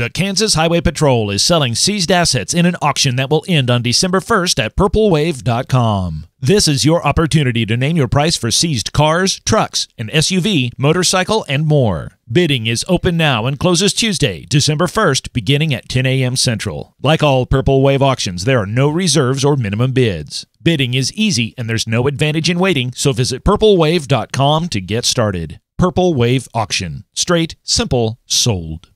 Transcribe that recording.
The Kansas Highway Patrol is selling seized assets in an auction that will end on December 1st at purplewave.com. This is your opportunity to name your price for seized cars, trucks, an SUV, motorcycle, and more. Bidding is open now and closes Tuesday, December 1st, beginning at 10 a.m. Central. Like all Purple Wave auctions, there are no reserves or minimum bids. Bidding is easy and there's no advantage in waiting, so visit purplewave.com to get started. Purple Wave Auction. Straight, simple, sold.